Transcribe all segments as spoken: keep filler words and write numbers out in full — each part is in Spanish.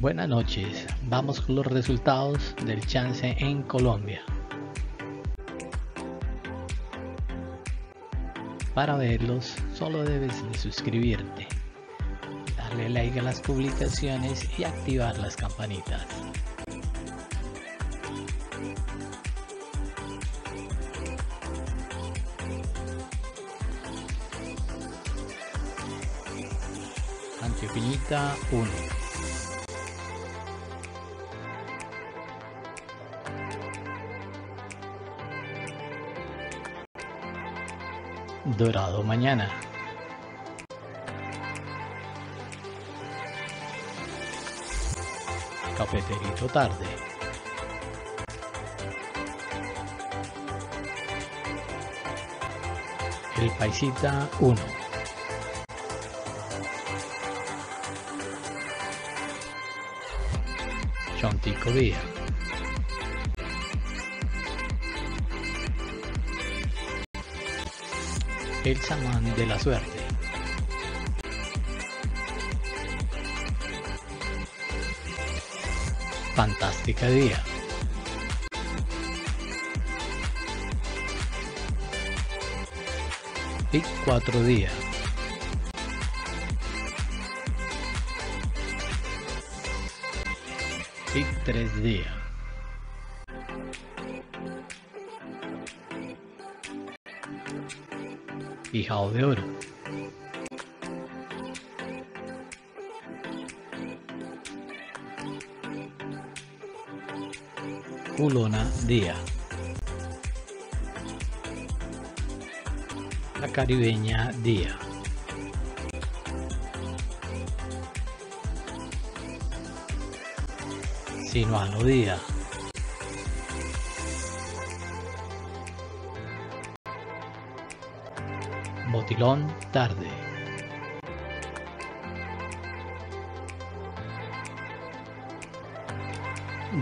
Buenas noches, vamos con los resultados del chance en Colombia. Para verlos solo debes de suscribirte, darle like a las publicaciones y activar las campanitas. Antioqueñita uno, Dorado mañana, Cafeterito tarde, el Paisita uno, Chontico día, el Samán de la suerte, Fantástica día, y cuatro días, y tres días. Pijao de oro, Culona día, la Caribeña día, Sinuano día, Motilón tarde,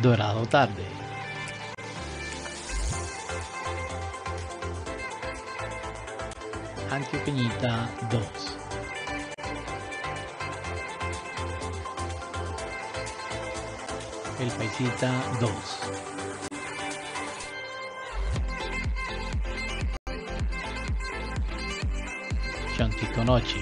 Dorado tarde, Antioqueñita dos, el Paisita dos, Chontico noche,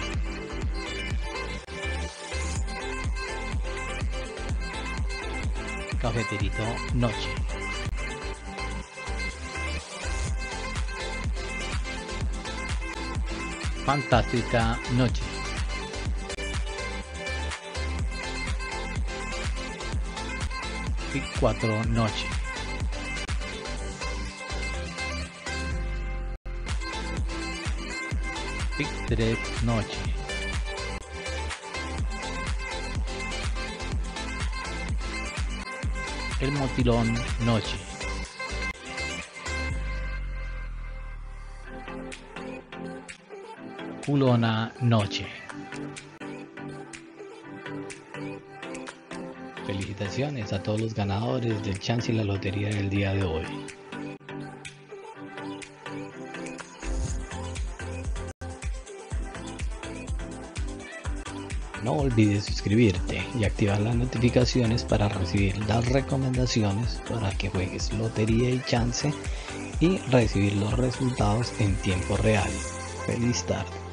Cafeterito noche, Fantástica noche, cuatro noche, pic tres noche, el Motilón noche, Culona noche. Felicitaciones a todos los ganadores del chance y la lotería del día de hoy. No olvides suscribirte y activar las notificaciones para recibir las recomendaciones para que juegues lotería y chance y recibir los resultados en tiempo real. Feliz tarde.